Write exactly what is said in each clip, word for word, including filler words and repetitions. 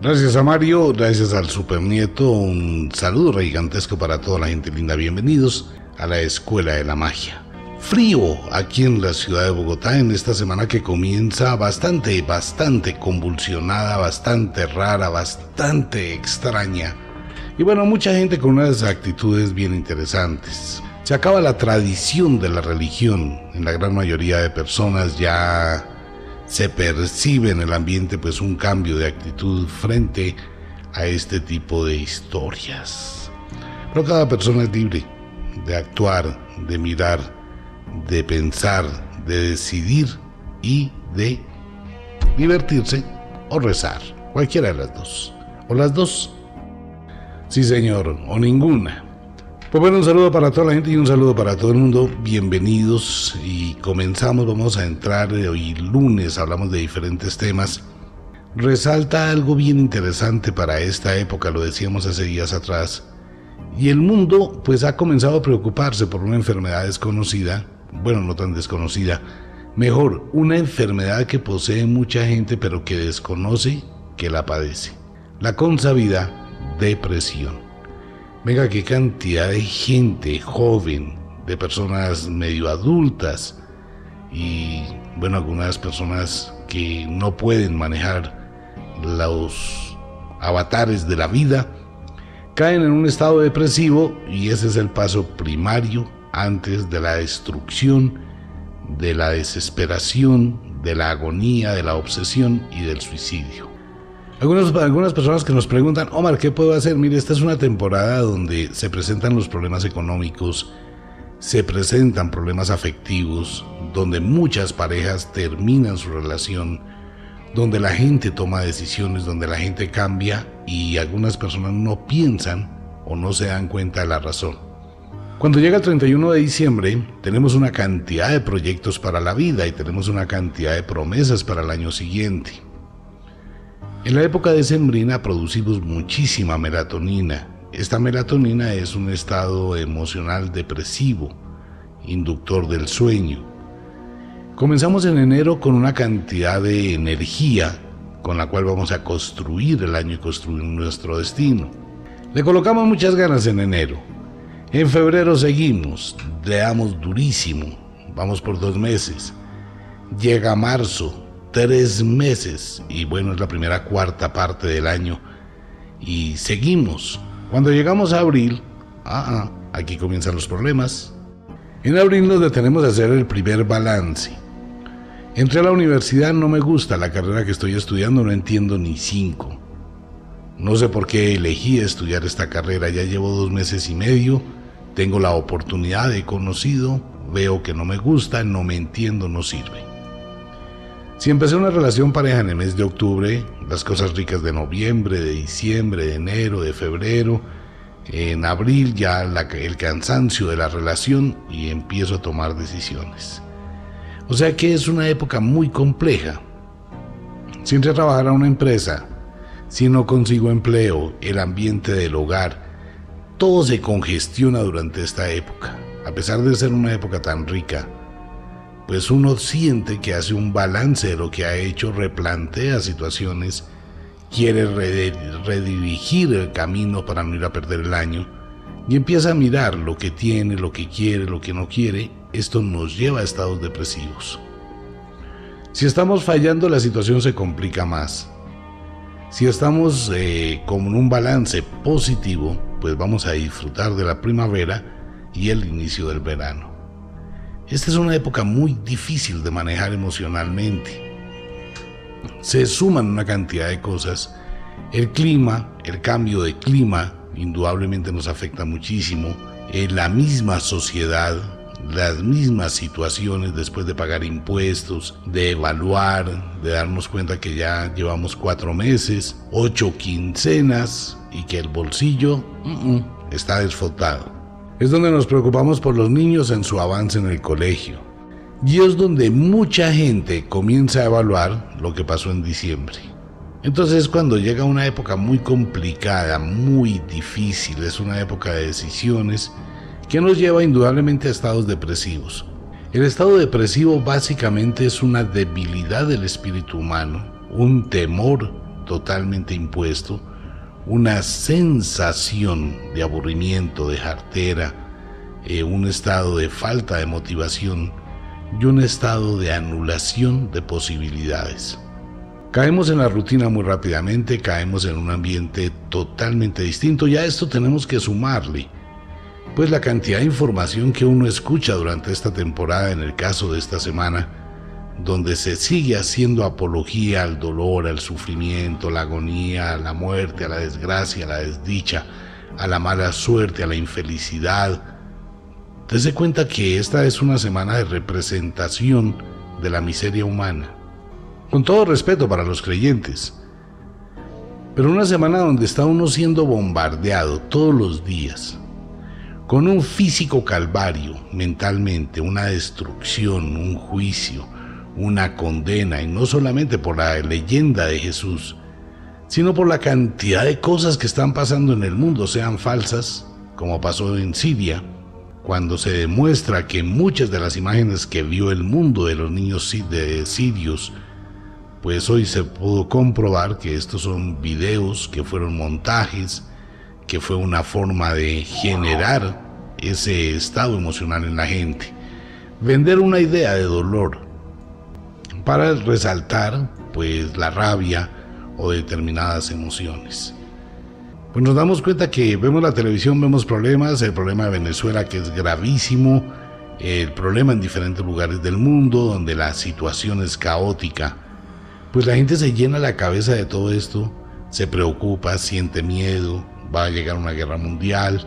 Gracias a Mario, gracias al supernieto, un saludo gigantesco para toda la gente linda. Bienvenidos a la Escuela de la Magia. Frío aquí en la ciudad de Bogotá en esta semana que comienza bastante, bastante convulsionada, bastante rara, bastante extraña. Y bueno, mucha gente con unas actitudes bien interesantes. Se acaba la tradición de la religión. En la gran mayoría de personas ya se percibe en el ambiente pues un cambio de actitud frente a este tipo de historias. Pero cada persona es libre de actuar, de mirar, de pensar, de decidir y de divertirse o rezar. Cualquiera de las dos. O las dos. Sí, señor, o ninguna. Pues bueno, un saludo para toda la gente y un saludo para todo el mundo. Bienvenidos y comenzamos, vamos a entrar hoy lunes, hablamos de diferentes temas. Resalta algo bien interesante para esta época, lo decíamos hace días atrás. Y el mundo pues ha comenzado a preocuparse por una enfermedad desconocida, bueno, no tan desconocida, mejor, una enfermedad que posee mucha gente pero que desconoce que la padece. La consabida depresión. Venga, qué cantidad de gente joven, de personas medio adultas y bueno, algunas personas que no pueden manejar los avatares de la vida, caen en un estado depresivo y ese es el paso primario antes de la destrucción, de la desesperación, de la agonía, de la obsesión y del suicidio. Algunas, algunas personas que nos preguntan, Omar, ¿qué puedo hacer? Mire, esta es una temporada donde se presentan los problemas económicos, se presentan problemas afectivos, donde muchas parejas terminan su relación, donde la gente toma decisiones, donde la gente cambia y algunas personas no piensan o no se dan cuenta de la razón. Cuando llega el treinta y uno de diciembre, tenemos una cantidad de proyectos para la vida y tenemos una cantidad de promesas para el año siguiente. En la época decembrina producimos muchísima melatonina. Esta melatonina es un estado emocional depresivo, inductor del sueño. Comenzamos en enero con una cantidad de energía con la cual vamos a construir el año y construir nuestro destino. Le colocamos muchas ganas en enero. En febrero seguimos, le damos durísimo, vamos por dos meses. Llega marzo. Tres meses y bueno, es la primera cuarta parte del año y seguimos. Cuando llegamos a abril, ah, ah, aquí comienzan los problemas. En abril nos detenemos a hacer el primer balance. Entré a la universidad, no me gusta la carrera que estoy estudiando, no entiendo ni cinco. No sé por qué elegí estudiar esta carrera, ya llevo dos meses y medio, tengo la oportunidad, he conocido, veo que no me gusta, no me entiendo, no sirve. Si empecé una relación pareja en el mes de octubre, las cosas ricas de noviembre, de diciembre, de enero, de febrero, en abril ya la, el cansancio de la relación y empiezo a tomar decisiones. O sea que es una época muy compleja. Si entré a trabajar a una empresa, si no consigo empleo, el ambiente del hogar, todo se congestiona durante esta época, a pesar de ser una época tan rica. Pues uno siente que hace un balance de lo que ha hecho, replantea situaciones, quiere redirigir el camino para no ir a perder el año y empieza a mirar lo que tiene, lo que quiere, lo que no quiere. Esto nos lleva a estados depresivos. Si estamos fallando, la situación se complica más. Si estamos eh, con un balance positivo, pues vamos a disfrutar de la primavera y el inicio del verano. Esta es una época muy difícil de manejar emocionalmente. Se suman una cantidad de cosas. El clima, el cambio de clima, indudablemente nos afecta muchísimo. En la misma sociedad, las mismas situaciones después de pagar impuestos, de evaluar, de darnos cuenta que ya llevamos cuatro meses, ocho quincenas y que el bolsillo uh, uh, está desfotado. Es donde nos preocupamos por los niños en su avance en el colegio. Y es donde mucha gente comienza a evaluar lo que pasó en diciembre. Entonces cuando llega una época muy complicada, muy difícil, es una época de decisiones que nos lleva indudablemente a estados depresivos. El estado depresivo básicamente es una debilidad del espíritu humano, un temor totalmente impuesto, una sensación de aburrimiento, de jartera, eh, un estado de falta de motivación y un estado de anulación de posibilidades. Caemos en la rutina muy rápidamente, caemos en un ambiente totalmente distinto y a esto tenemos que sumarle pues la cantidad de información que uno escucha durante esta temporada, en el caso de esta semana, donde se sigue haciendo apología al dolor, al sufrimiento, a la agonía, a la muerte, a la desgracia, a la desdicha, a la mala suerte, a la infelicidad. Dese cuenta que esta es una semana de representación de la miseria humana, con todo respeto para los creyentes, pero una semana donde está uno siendo bombardeado todos los días, con un físico calvario mentalmente, una destrucción, un juicio, una condena, y no solamente por la leyenda de Jesús, sino por la cantidad de cosas que están pasando en el mundo, sean falsas, como pasó en Siria, cuando se demuestra que muchas de las imágenes que vio el mundo de los niños sirios, pues hoy se pudo comprobar que estos son videos, que fueron montajes, que fue una forma de generar ese estado emocional en la gente, vender una idea de dolor para resaltar pues la rabia o determinadas emociones. Pues nos damos cuenta que vemos la televisión, vemos problemas, el problema de Venezuela, que es gravísimo, el problema en diferentes lugares del mundo donde la situación es caótica. Pues la gente se llena la cabeza de todo esto, se preocupa, siente miedo, va a llegar una guerra mundial,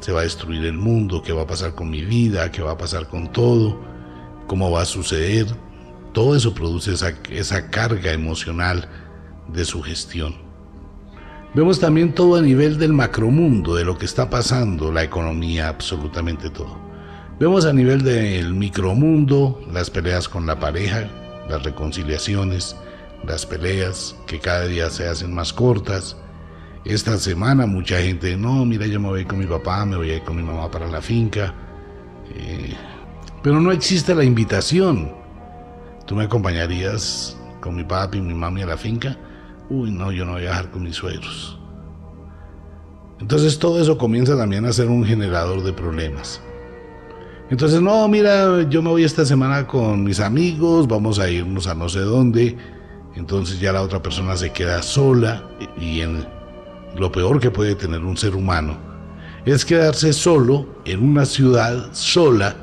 se va a destruir el mundo, qué va a pasar con mi vida, qué va a pasar con todo, cómo va a suceder. Todo eso produce esa, esa carga emocional de sugestión. Vemos también todo a nivel del macromundo, de lo que está pasando, la economía, absolutamente todo. Vemos a nivel del micromundo, las peleas con la pareja, las reconciliaciones, las peleas que cada día se hacen más cortas. Esta semana mucha gente, no, mira, yo me voy a ir con mi papá, me voy a ir con mi mamá para la finca. Eh, pero no existe la invitación. ¿Tú me acompañarías con mi papi y mi mami a la finca? Uy, no, yo no voy a viajar con mis suegros. Entonces todo eso comienza también a ser un generador de problemas. Entonces, no, mira, yo me voy esta semana con mis amigos, vamos a irnos a no sé dónde. Entonces ya la otra persona se queda sola y en... Lo peor que puede tener un ser humano es quedarse solo en una ciudad, sola,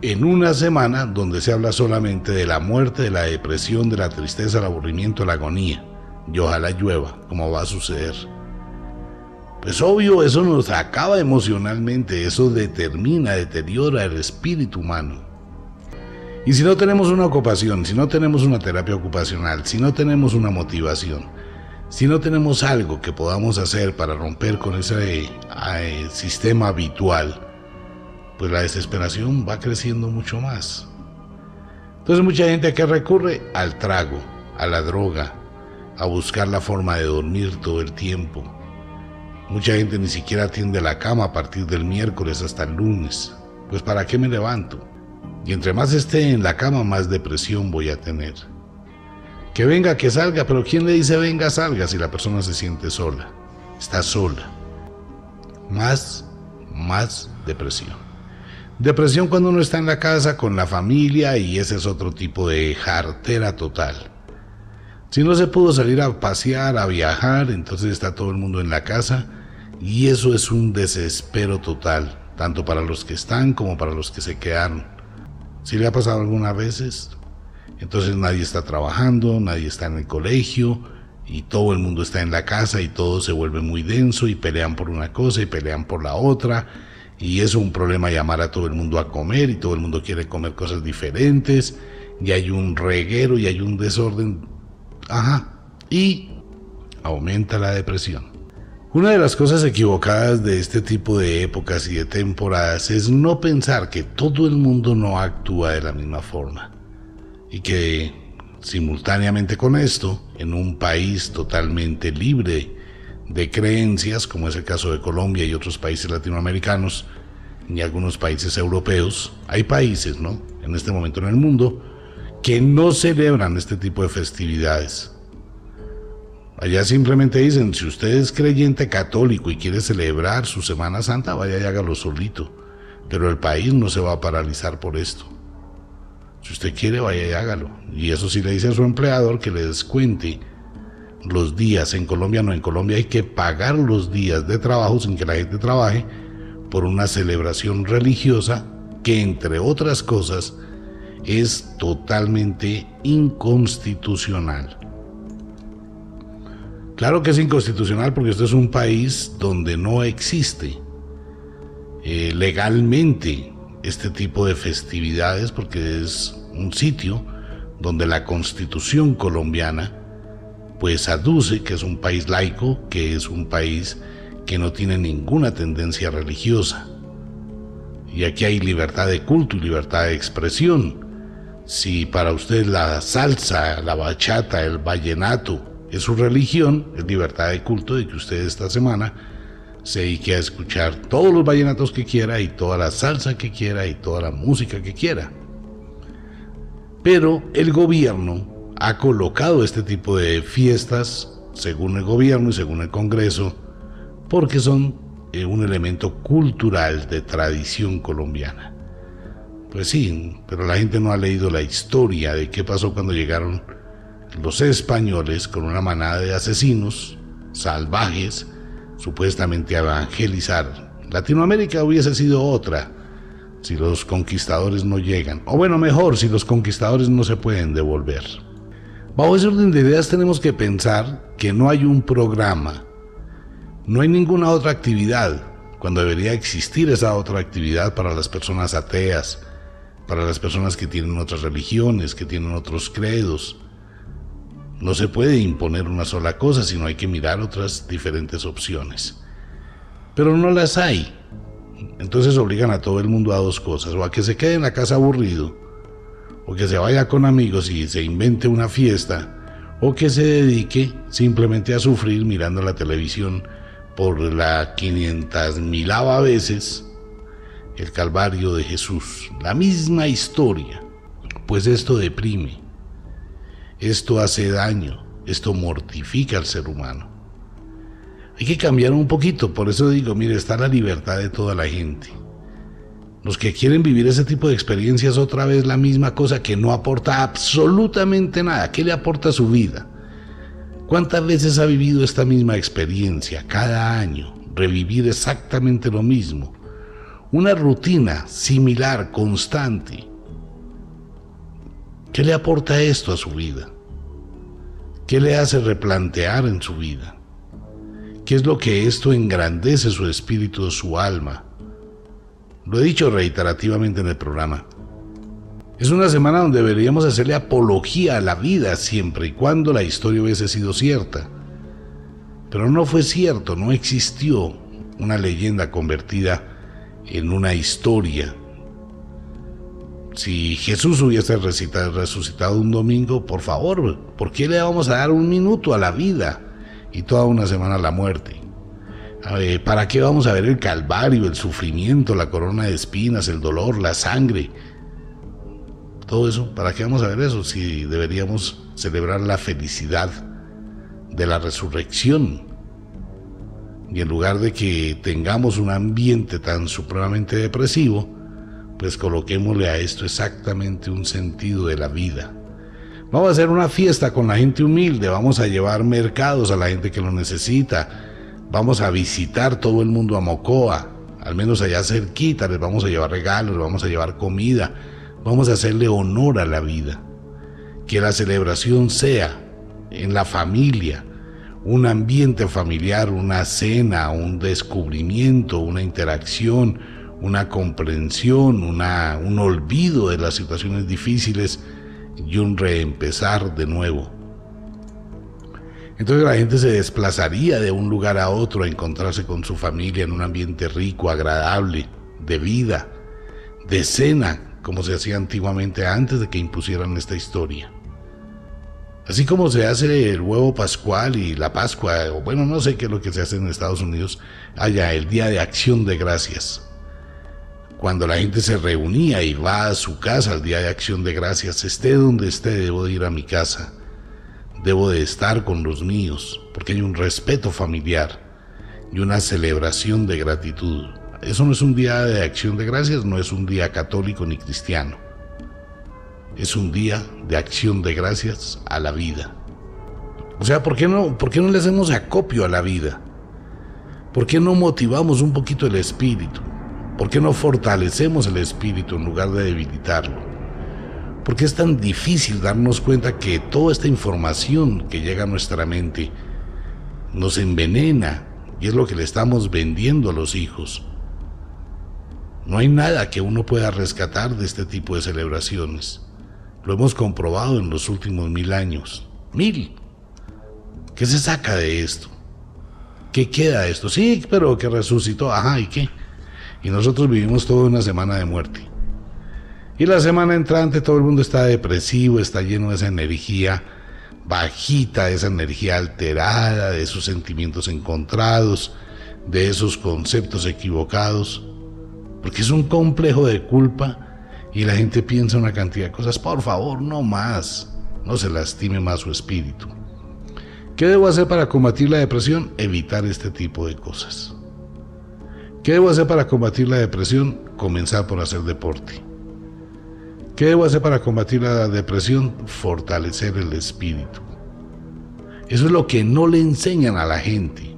en una semana donde se habla solamente de la muerte, de la depresión, de la tristeza, el aburrimiento, la agonía. Y ojalá llueva, como va a suceder. Pues obvio, eso nos acaba emocionalmente, eso determina, deteriora el espíritu humano. Y si no tenemos una ocupación, si no tenemos una terapia ocupacional, si no tenemos una motivación, si no tenemos algo que podamos hacer para romper con ese eh, sistema habitual, pues la desesperación va creciendo mucho más. Entonces mucha gente que recurre al trago, a la droga, a buscar la forma de dormir todo el tiempo. Mucha gente ni siquiera atiende la cama a partir del miércoles hasta el lunes. Pues ¿para qué me levanto? Y entre más esté en la cama, más depresión voy a tener. Que venga, que salga, pero ¿quién le dice venga, salga si la persona se siente sola? Está sola. Más, más depresión. Depresión cuando uno está en la casa con la familia, y ese es otro tipo de jartera total. Si no se pudo salir a pasear, a viajar, entonces está todo el mundo en la casa y eso es un desespero total, tanto para los que están como para los que se quedaron. ¿Sí le ha pasado algunas veces? Entonces nadie está trabajando, nadie está en el colegio y todo el mundo está en la casa y todo se vuelve muy denso y pelean por una cosa y pelean por la otra y es un problema llamar a todo el mundo a comer y todo el mundo quiere comer cosas diferentes y hay un reguero y hay un desorden. Ajá, y aumenta la depresión. Una de las cosas equivocadas de este tipo de épocas y de temporadas es no pensar que todo el mundo no actúa de la misma forma. Y que simultáneamente con esto, en un país totalmente libre de creencias, como es el caso de Colombia y otros países latinoamericanos y algunos países europeos, hay países, ¿no?, en este momento en el mundo que no celebran este tipo de festividades. Allá simplemente dicen, si usted es creyente católico y quiere celebrar su Semana Santa, vaya y hágalo solito. Pero el país no se va a paralizar por esto. Si usted quiere, vaya y hágalo. Y eso sí le dice a su empleador que le descuente los días. En Colombia no, en Colombia hay que pagar los días de trabajo sin que la gente trabaje por una celebración religiosa que, entre otras cosas, es totalmente inconstitucional. Claro que es inconstitucional porque este es un país donde no existe eh, legalmente este tipo de festividades, porque es un sitio donde la Constitución colombiana pues aduce que es un país laico, que es un país que no tiene ninguna tendencia religiosa. Y aquí hay libertad de culto y libertad de expresión. Si para usted la salsa, la bachata, el vallenato es su religión, es libertad de culto de que usted esta semana se dedique a escuchar todos los vallenatos que quiera y toda la salsa que quiera y toda la música que quiera. Pero el gobierno ha colocado este tipo de fiestas, según el gobierno y según el Congreso, porque son eh, un elemento cultural de tradición colombiana. Pues sí, pero la gente no ha leído la historia de qué pasó cuando llegaron los españoles con una manada de asesinos salvajes, supuestamente a evangelizar. Latinoamérica hubiese sido otra si los conquistadores no llegan, o bueno, mejor, si los conquistadores no se pueden devolver. Bajo ese orden de ideas tenemos que pensar que no hay un programa, no hay ninguna otra actividad, cuando debería existir esa otra actividad para las personas ateas, para las personas que tienen otras religiones, que tienen otros credos. No se puede imponer una sola cosa, sino hay que mirar otras diferentes opciones. Pero no las hay. Entonces obligan a todo el mundo a dos cosas: o a que se quede en la casa aburrido, o que se vaya con amigos y se invente una fiesta, o que se dedique simplemente a sufrir mirando la televisión por la quinientas milava veces el Calvario de Jesús. La misma historia. Pues esto deprime, esto hace daño, esto mortifica al ser humano. Hay que cambiar un poquito, por eso digo, mire, está la libertad de toda la gente. Los que quieren vivir ese tipo de experiencias, otra vez la misma cosa que no aporta absolutamente nada. ¿Qué le aporta a su vida? ¿Cuántas veces ha vivido esta misma experiencia? Cada año, revivir exactamente lo mismo. Una rutina similar, constante. ¿Qué le aporta esto a su vida? ¿Qué le hace replantear en su vida? ¿Qué es lo que esto engrandece su espíritu, su alma? Lo he dicho reiterativamente en el programa. Es una semana donde deberíamos hacerle apología a la vida, siempre y cuando la historia hubiese sido cierta. Pero no fue cierto, no existió una leyenda convertida en una historia. Si Jesús hubiese resucitado un domingo, por favor, ¿por qué le vamos a dar un minuto a la vida y toda una semana a la muerte? Ver, ¿para qué vamos a ver el Calvario, el sufrimiento, la corona de espinas, el dolor, la sangre? Todo eso, ¿para qué vamos a ver eso? Si deberíamos celebrar la felicidad de la resurrección. Y en lugar de que tengamos un ambiente tan supremamente depresivo, pues coloquémosle a esto exactamente un sentido de la vida. Vamos a hacer una fiesta con la gente humilde, vamos a llevar mercados a la gente que lo necesita, vamos a visitar todo el mundo a Mocoa, al menos allá cerquita, les vamos a llevar regalos, les vamos a llevar comida. Vamos a hacerle honor a la vida. Que la celebración sea en la familia, un ambiente familiar, una cena, un descubrimiento, una interacción, una comprensión, una, un olvido de las situaciones difíciles y un reempezar de nuevo. Entonces la gente se desplazaría de un lugar a otro a encontrarse con su familia en un ambiente rico, agradable, de vida, de cena, como se hacía antiguamente antes de que impusieran esta historia. Así como se hace el huevo pascual y la Pascua, o bueno, no sé qué es lo que se hace en Estados Unidos, allá el Día de Acción de Gracias. Cuando la gente se reunía y va a su casa al Día de Acción de Gracias, esté donde esté, debo de ir a mi casa. debo de estar con los míos, porque hay un respeto familiar y una celebración de gratitud. Eso no es un día de acción de gracias, no es un día católico ni cristiano. Es un día de acción de gracias a la vida. O sea, ¿por qué no, por qué no le hacemos acopio a la vida? ¿Por qué no motivamos un poquito el espíritu? ¿Por qué no fortalecemos el espíritu en lugar de debilitarlo? ¿Por qué es tan difícil darnos cuenta que toda esta información que llega a nuestra mente nos envenena y es lo que le estamos vendiendo a los hijos? No hay nada que uno pueda rescatar de este tipo de celebraciones. Lo hemos comprobado en los últimos mil años. ¡Mil! ¿Qué se saca de esto? ¿Qué queda de esto? Sí, pero que resucitó. Ajá, ¿y qué? Y nosotros vivimos toda una semana de muerte. Y la semana entrante todo el mundo está depresivo, está lleno de esa energía bajita, de esa energía alterada, de esos sentimientos encontrados, de esos conceptos equivocados, porque es un complejo de culpa y la gente piensa una cantidad de cosas. Por favor, no más, no se lastime más su espíritu. ¿Qué debo hacer para combatir la depresión? Evitar este tipo de cosas. ¿Qué debo hacer para combatir la depresión? Comenzar por hacer deporte. ¿Qué debo hacer para combatir la depresión? Fortalecer el espíritu. Eso es lo que no le enseñan a la gente.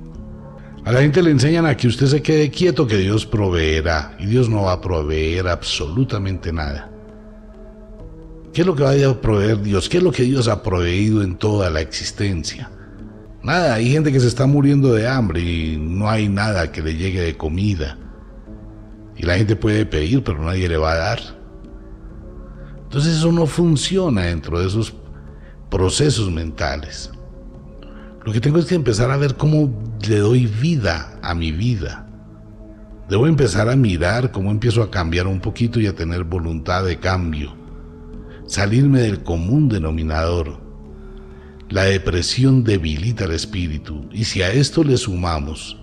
A la gente le enseñan a que usted se quede quieto, que Dios proveerá. Y Dios no va a proveer absolutamente nada. ¿Qué es lo que va a proveer Dios? ¿Qué es lo que Dios ha proveído en toda la existencia? Nada, hay gente que se está muriendo de hambre y no hay nada que le llegue de comida. Y la gente puede pedir, pero nadie le va a dar. Entonces eso no funciona dentro de esos procesos mentales. Lo que tengo es que empezar a ver cómo le doy vida a mi vida. Debo empezar a mirar cómo empiezo a cambiar un poquito y a tener voluntad de cambio. Salirme del común denominador. La depresión debilita el espíritu, y si a esto le sumamos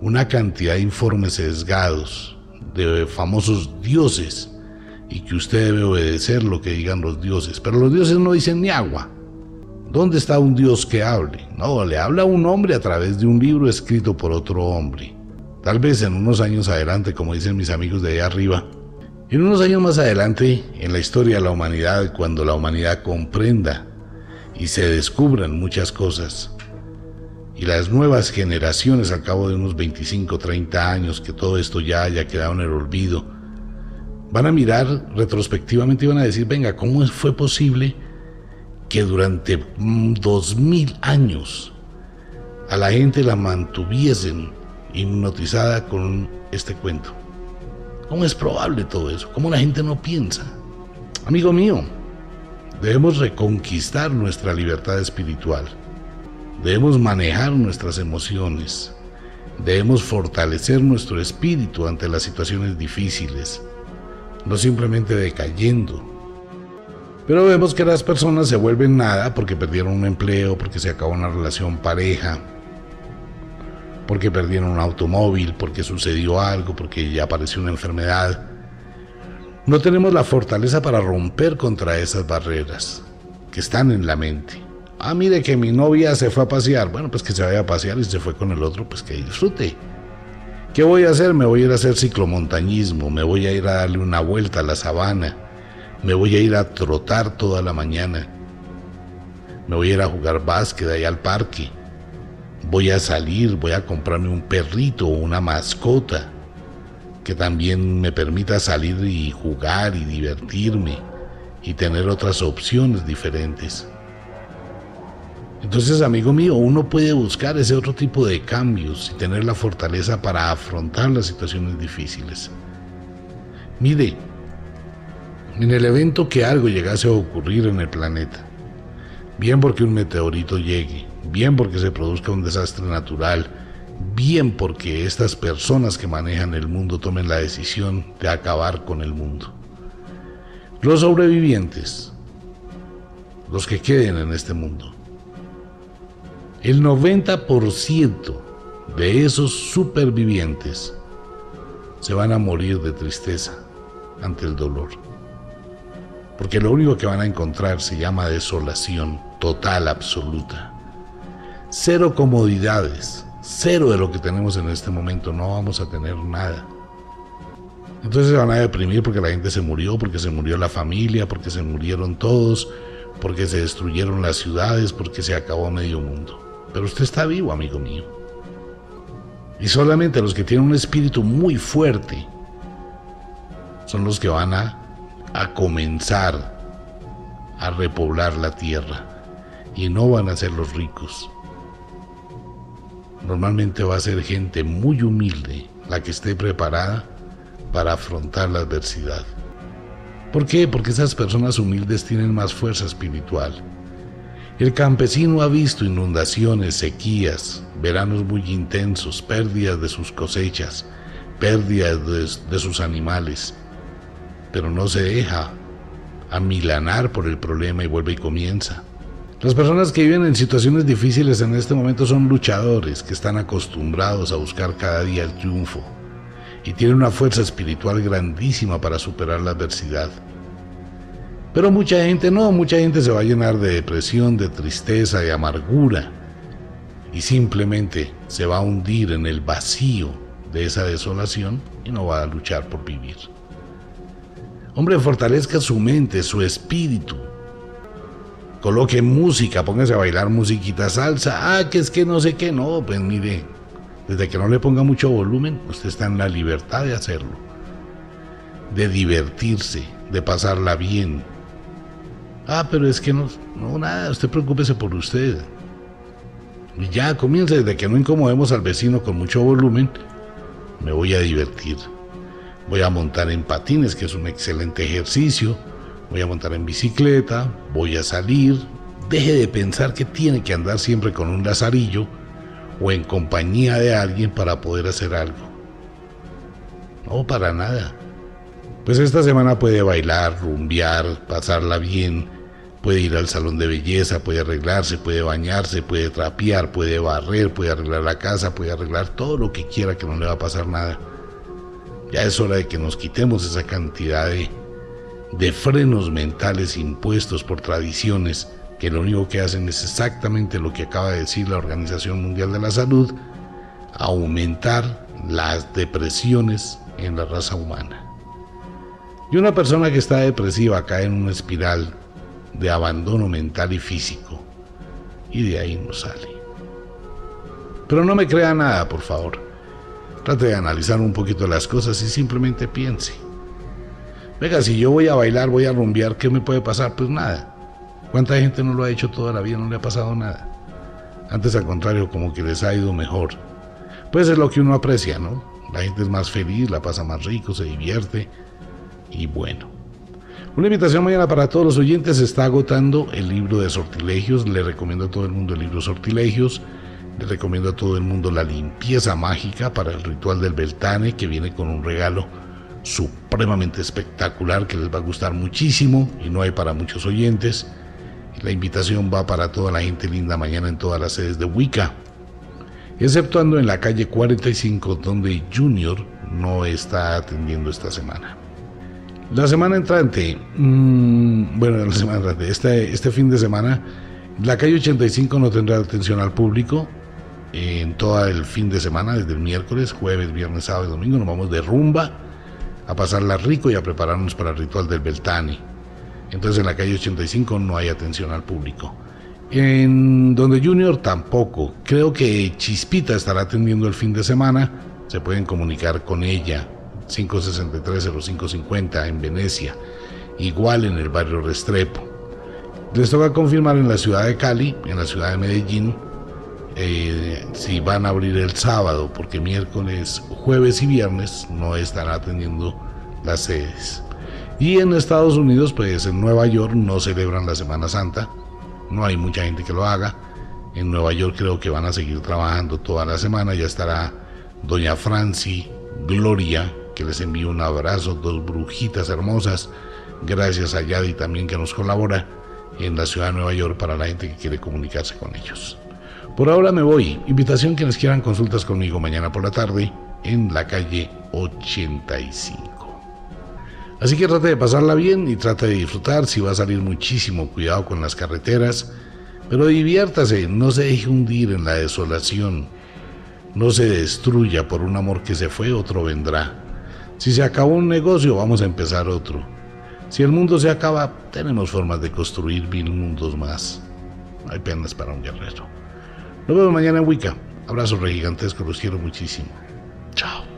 una cantidad de informes sesgados de famosos dioses y que usted debe obedecer lo que digan los dioses, pero los dioses no dicen ni agua. ¿Dónde está un dios que hable? No, le habla a un hombre a través de un libro escrito por otro hombre. Tal vez en unos años adelante, como dicen mis amigos de allá arriba, en unos años más adelante en la historia de la humanidad, cuando la humanidad comprenda y se descubran muchas cosas, y las nuevas generaciones al cabo de unos veinticinco, treinta años, que todo esto ya haya quedado en el olvido, van a mirar retrospectivamente y van a decir: venga, ¿cómo fue posible que durante dos mil años a la gente la mantuviesen hipnotizada con este cuento? ¿Cómo es probable todo eso? ¿Cómo la gente no piensa? Amigo mío, debemos reconquistar nuestra libertad espiritual. Debemos manejar nuestras emociones. Debemos fortalecer nuestro espíritu ante las situaciones difíciles, no simplemente decayendo. Pero vemos que las personas se vuelven nada porque perdieron un empleo, porque se acabó una relación pareja, porque perdieron un automóvil, porque sucedió algo, porque ya apareció una enfermedad. No tenemos la fortaleza para romper contra esas barreras que están en la mente. Ah, mire que mi novia se fue a pasear. Bueno, pues que se vaya a pasear, y se fue con el otro, pues que disfrute. ¿Qué voy a hacer? Me voy a ir a hacer ciclomontañismo, me voy a ir a darle una vuelta a la sabana, me voy a ir a trotar toda la mañana, me voy a ir a jugar básquet allá al parque, voy a salir, voy a comprarme un perrito o una mascota que también me permita salir y jugar y divertirme y tener otras opciones diferentes. Entonces, amigo mío, uno puede buscar ese otro tipo de cambios y tener la fortaleza para afrontar las situaciones difíciles. Mire, en el evento que algo llegase a ocurrir en el planeta, bien porque un meteorito llegue, bien porque se produzca un desastre natural, bien porque estas personas que manejan el mundo tomen la decisión de acabar con el mundo, los sobrevivientes, los que queden en este mundo, el noventa por ciento de esos supervivientes se van a morir de tristeza ante el dolor, porque lo único que van a encontrar se llama desolación. total, absoluta. Cero comodidades, cero de lo que tenemos en este momento, no vamos a tener nada. Entonces se van a deprimir porque la gente se murió, porque se murió la familia, porque se murieron todos, porque se destruyeron las ciudades, porque se acabó medio mundo. Pero usted está vivo, amigo mío. Y solamente los que tienen un espíritu muy fuerte son los que van a, a comenzar a repoblar la tierra. Y no van a ser los ricos. Normalmente va a ser gente muy humilde la que esté preparada para afrontar la adversidad. ¿Por qué? Porque esas personas humildes tienen más fuerza espiritual. El campesino ha visto inundaciones, sequías, veranos muy intensos, pérdidas de sus cosechas, pérdidas de, de sus animales, pero no se deja amilanar por el problema y vuelve y comienza. Las personas que viven en situaciones difíciles en este momento son luchadores que están acostumbrados a buscar cada día el triunfo y tienen una fuerza espiritual grandísima para superar la adversidad. Pero mucha gente no, mucha gente se va a llenar de depresión, de tristeza, de amargura y simplemente se va a hundir en el vacío de esa desolación y no va a luchar por vivir. Hombre, fortalezca su mente, su espíritu. Coloque música, póngase a bailar musiquita salsa. Ah, que es que no sé qué, no, pues mire, desde que no le ponga mucho volumen, usted está en la libertad de hacerlo, de divertirse, de pasarla bien. Ah, pero es que no, no, nada, usted preocúpese por usted. Y ya, comience, desde que no incomodemos al vecino con mucho volumen, me voy a divertir. Voy a montar en patines, que es un excelente ejercicio. Voy a montar en bicicleta, voy a salir. Deje de pensar que tiene que andar siempre con un lazarillo o en compañía de alguien para poder hacer algo. No, para nada. Pues esta semana puede bailar, rumbear, pasarla bien, puede ir al salón de belleza, puede arreglarse, puede bañarse, puede trapear, puede barrer, puede arreglar la casa, puede arreglar todo lo que quiera, que no le va a pasar nada. Ya es hora de que nos quitemos esa cantidad de, de frenos mentales impuestos por tradiciones que lo único que hacen es exactamente lo que acaba de decir la Organización Mundial de la Salud, aumentar las depresiones en la raza humana. Y una persona que está depresiva cae en una espiral de abandono mental y físico, y de ahí no sale. Pero no me crea nada, por favor. Trate de analizar un poquito las cosas y simplemente piense. Venga, si yo voy a bailar, voy a rumbear, ¿qué me puede pasar? Pues nada. ¿Cuánta gente no lo ha hecho toda la vida? No le ha pasado nada. Antes, al contrario, como que les ha ido mejor. Pues es lo que uno aprecia, ¿no? La gente es más feliz, la pasa más rico, se divierte. Y bueno, una invitación mañana para todos los oyentes. Se está agotando el libro de sortilegios. Le recomiendo a todo el mundo el libro Sortilegios. Le recomiendo a todo el mundo la limpieza mágica para el ritual del Beltane, que viene con un regalo supremamente espectacular que les va a gustar muchísimo y no hay para muchos oyentes. La invitación va para toda la gente linda mañana en todas las sedes de Wicca, exceptuando en la calle cuarenta y cinco, donde Junior no está atendiendo esta semana. La semana entrante, mmm, bueno, la semana entrante, este, este fin de semana, la calle ochenta y cinco no tendrá atención al público en todo el fin de semana, desde el miércoles, jueves, viernes, sábado y domingo. Nos vamos de rumba a pasarla rico y a prepararnos para el ritual del Beltani. Entonces en la calle ochenta y cinco no hay atención al público. En donde Junior tampoco. Creo que Chispita estará atendiendo el fin de semana. Se pueden comunicar con ella. cinco sesenta y tres, cero cinco cincuenta en Venecia. Igual en el barrio Restrepo. Les toca confirmar en la ciudad de Cali, en la ciudad de Medellín, eh, si van a abrir el sábado, porque miércoles, jueves y viernes no estará atendiendo las sedes. Y en Estados Unidos, pues en Nueva York no celebran la Semana Santa, no hay mucha gente que lo haga. En Nueva York creo que van a seguir trabajando toda la semana. Ya estará Doña Franci Gloria, que les envío un abrazo, dos brujitas hermosas. Gracias a Yadi también, que nos colabora en la ciudad de Nueva York, para la gente que quiere comunicarse con ellos. Por ahora me voy. Invitación quienes quieran consultas conmigo mañana por la tarde en la calle ochenta y cinco. Así que trate de pasarla bien y trate de disfrutar. Si va a salir, muchísimo cuidado con las carreteras. Pero diviértase, no se deje hundir en la desolación. No se destruya por un amor que se fue, otro vendrá. Si se acabó un negocio, vamos a empezar otro. Si el mundo se acaba, tenemos formas de construir mil mundos más. Hay penas para un guerrero. Nos vemos mañana en Wicca. Abrazos re gigantescos, los quiero muchísimo. Chao.